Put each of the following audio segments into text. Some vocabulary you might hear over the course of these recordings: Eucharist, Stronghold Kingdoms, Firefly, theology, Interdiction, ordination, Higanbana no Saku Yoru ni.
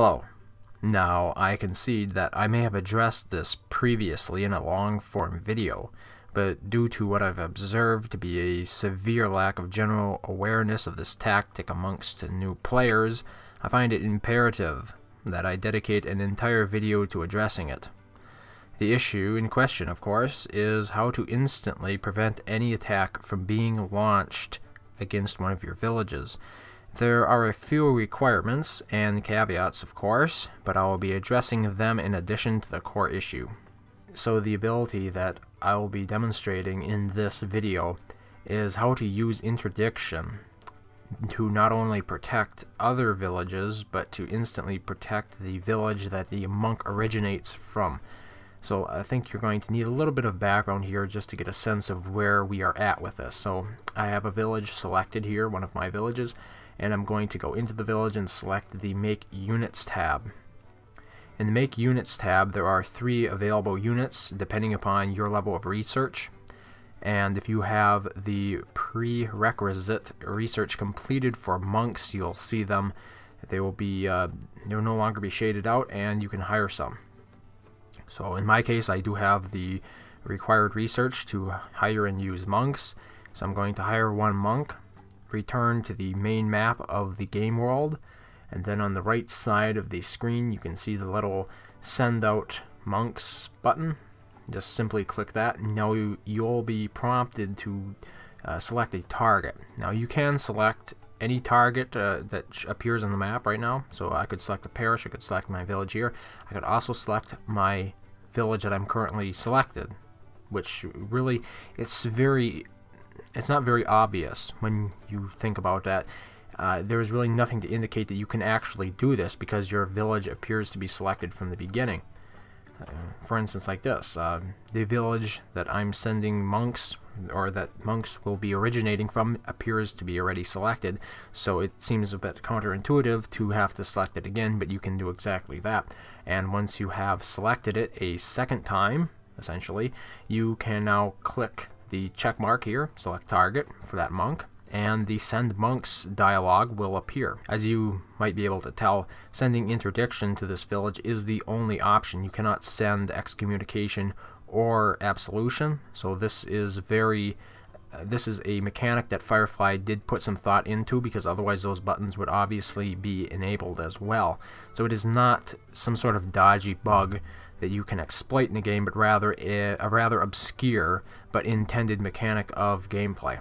Hello. Now, I concede that I may have addressed this previously in a long-form video, but due to what I've observed to be a severe lack of general awareness of this tactic amongst new players, I find it imperative that I dedicate an entire video to addressing it. The issue in question, of course, is how to instantly prevent any attack from being launched against one of your villages. There are a few requirements and caveats, of course, but I will be addressing them in addition to the core issue. So the ability that I will be demonstrating in this video is how to use interdiction to not only protect other villages, but to instantly protect the village that the monk originates from. So I think you're going to need a little bit of background here just to get a sense of where we are at with this. So I have a village selected here, one of my villages, and I'm going to go into the village and select the Make Units tab. In the Make Units tab, there are 3 available units depending upon your level of research. And if you have the prerequisite research completed for monks, you'll see them. They will be, they'll no longer be shaded out, and you can hire some. So in my case, I do have the required research to hire and use monks. So I'm going to hire one monk, return to the main map of the game world, and then on the right side of the screen you can see the little send out monks button. Just simply click that. Now you'll be prompted to select a target. Now you can select any target that appears on the map right now. So I could select a parish, I could select my village here. I could also select my village that I'm currently selected, which really, it's not very obvious when you think about that. There's really nothing to indicate that you can actually do this because your village appears to be selected from the beginning. For instance, like this, the village that I'm sending monks, or that monks will be originating from, appears to be already selected, so it seems a bit counterintuitive to have to select it again, but you can do exactly that. And once you have selected it a second time, essentially, you can now click the check mark here, select target for that monk, and the Send Monks dialog will appear. As you might be able to tell, sending interdiction to this village is the only option. You cannot send excommunication or absolution, so this is a mechanic that Firefly did put some thought into, because otherwise those buttons would obviously be enabled as well. So it is not some sort of dodgy bug that you can exploit in the game, but rather a rather obscure but intended mechanic of gameplay.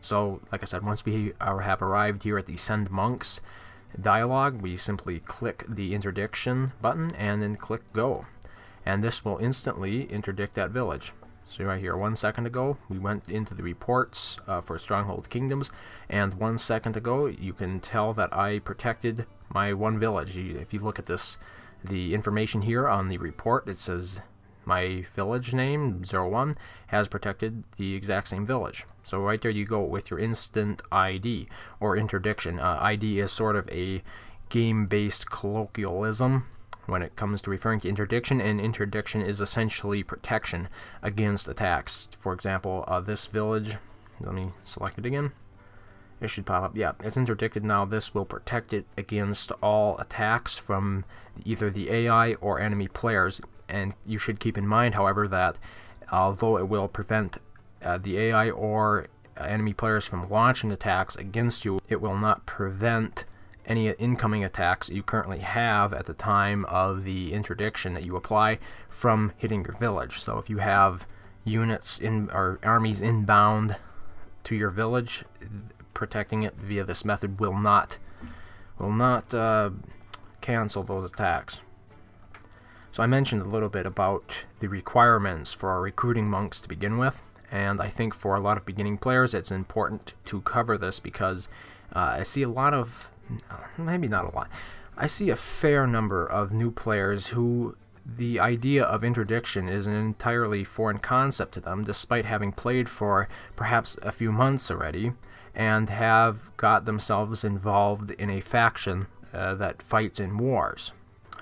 So, like I said, once we have arrived here at the Send Monks dialog, we simply click the Interdiction button and then click Go. And this will instantly interdict that village. So right here, 1 second ago, we went into the reports for Stronghold Kingdoms, and 1 second ago, you can tell that I protected my one village. If you look at this, the information here on the report, it says my village name, 01, has protected the exact same village. So right there you go with your instant ID, or interdiction. ID is sort of a game-based colloquialism when it comes to referring to interdiction, and interdiction is essentially protection against attacks. For example, this village, let me select it again. It should pop up. Yeah, it's interdicted now. This will protect it against all attacks from either the AI or enemy players. And you should keep in mind, however, that although it will prevent the AI or enemy players from launching attacks against you, it will not prevent any incoming attacks you currently have at the time of the interdiction that you apply from hitting your village. So if you have units in or armies inbound to your village, protecting it via this method will not cancel those attacks. So I mentioned a little bit about the requirements for our recruiting monks to begin with, and I think for a lot of beginning players it's important to cover this because I see a lot of, maybe not a lot, I see a fair number of new players who the idea of interdiction is an entirely foreign concept to them, despite having played for perhaps a few months already, and have got themselves involved in a faction that fights in wars.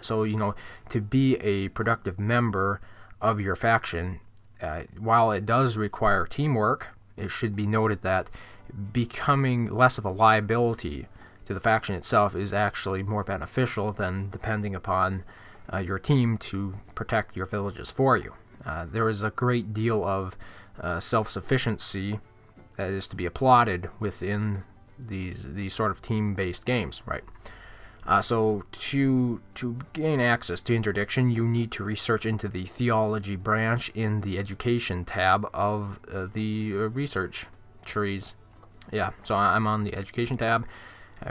So, you know, to be a productive member of your faction, while it does require teamwork, it should be noted that becoming less of a liability to the faction itself is actually more beneficial than depending upon your team to protect your villages for you. There is a great deal of self-sufficiency that is to be applauded within these sort of team-based games, right? So to gain access to Interdiction, you need to research into the theology branch in the education tab of the research trees. Yeah, so I'm on the education tab.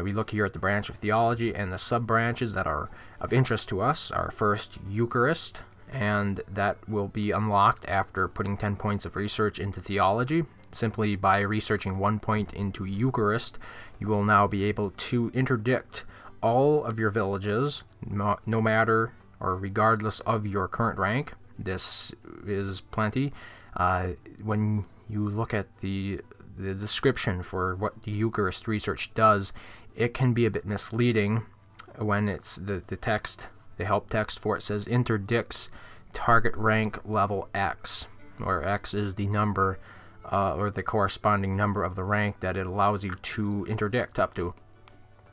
We look here at the branch of theology, and the sub-branches that are of interest to us are first Eucharist, and that will be unlocked after putting 10 points of research into theology. Simply by researching 1 point into Eucharist, you will now be able to interdict all of your villages, no matter or regardless of your current rank. This is plenty. When you look at the description for what the Eucharist research does, it can be a bit misleading when it's the text, the help text for it says interdicts target rank level X, where X is the number or the corresponding number of the rank that it allows you to interdict up to.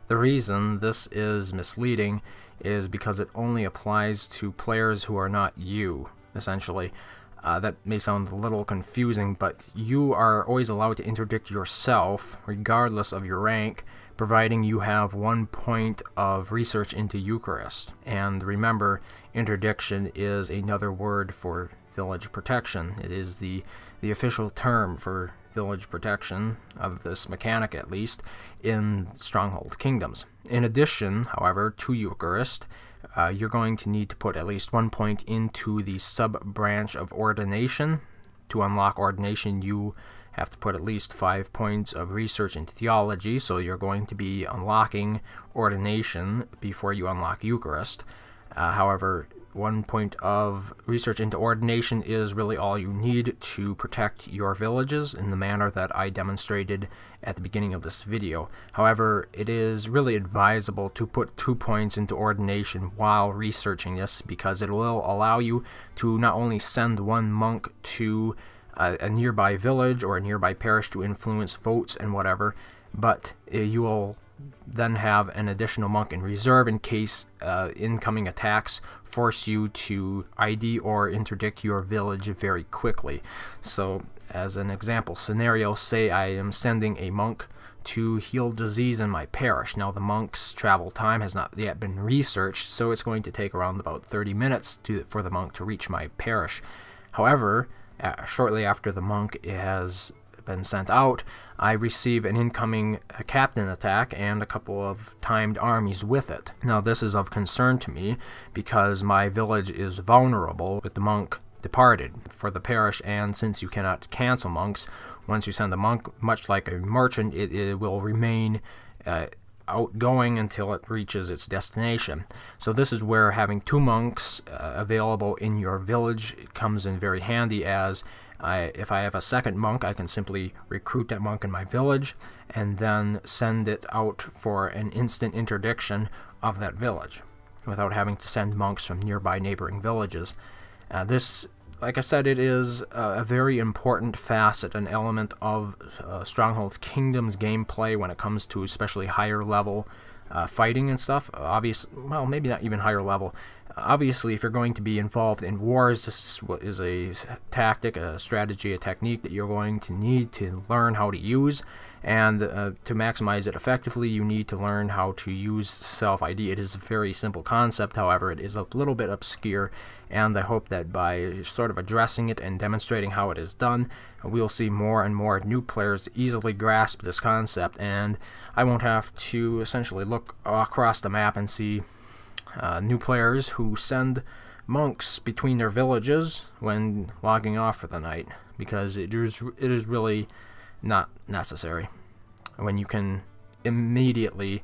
The reason this is misleading is because it only applies to players who are not you, essentially. That may sound a little confusing, but you are always allowed to interdict yourself, regardless of your rank, providing you have 1 point of research into Eucharist. And remember, interdiction is another word for village protection. It is the official term for village protection, of this mechanic at least, in Stronghold Kingdoms. In addition, however, to Eucharist, you're going to need to put at least 1 point into the sub-branch of ordination. To unlock ordination, you have to put at least 5 points of research into theology, so you're going to be unlocking ordination before you unlock Eucharist. However, 1 point of research into ordination is really all you need to protect your villages in the manner that I demonstrated at the beginning of this video. However, it is really advisable to put 2 points into ordination while researching this, because it will allow you to not only send one monk to a nearby village or a nearby parish to influence votes and whatever, but you will then have an additional monk in reserve in case incoming attacks force you to ID or interdict your village very quickly. So as an example scenario, say I am sending a monk to heal disease in my parish. Now the monk's travel time has not yet been researched, so it's going to take around about 30 minutes for the monk to reach my parish. However, shortly after the monk has been sent out, I receive an incoming captain attack and a couple of timed armies with it. Now this is of concern to me because my village is vulnerable with the monk departed for the parish, and since you cannot cancel monks, once you send a monk, much like a merchant, it will remain outgoing until it reaches its destination. So this is where having 2 monks available in your village comes in very handy, as if I have a second monk, I can simply recruit that monk in my village and then send it out for an instant interdiction of that village without having to send monks from nearby neighboring villages. This, like I said, it is a very important facet, an element of Stronghold Kingdoms gameplay when it comes to especially higher level fighting and stuff. Obviously, well, maybe not even higher level. Obviously, if you're going to be involved in wars, this is a tactic, a strategy, a technique that you're going to need to learn how to use, and to maximize it effectively, you need to learn how to use self-ID. It is a very simple concept, however, it is a little bit obscure, and I hope that by sort of addressing it and demonstrating how it is done, we'll see more and more new players easily grasp this concept, and I won't have to essentially look across the map and see new players who send monks between their villages when logging off for the night, because it is really not necessary when you can immediately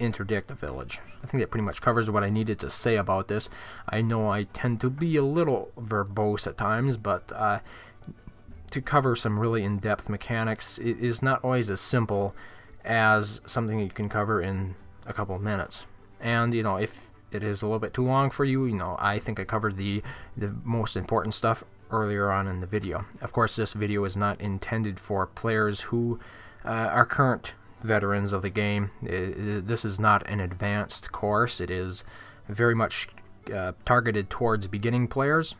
interdict a village. I think that pretty much covers what I needed to say about this. I know I tend to be a little verbose at times, but to cover some really in-depth mechanics, it is not always as simple as something you can cover in a couple of minutes. And, you know, if it is a little bit too long for you, you know, I think I covered the most important stuff earlier on in the video. Of course, this video is not intended for players who are current veterans of the game. This is not an advanced course. It is very much targeted towards beginning players,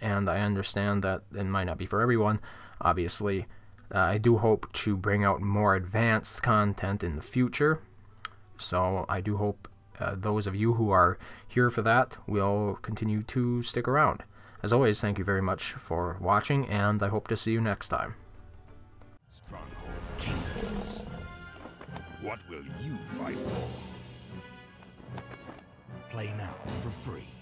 and I understand that it might not be for everyone, obviously. I do hope to bring out more advanced content in the future, so I do hope those of you who are here for that will continue to stick around. As always, thank you very much for watching, and I hope to see you next time. Stronghold Kingdoms. What will you fight for? Play now for free.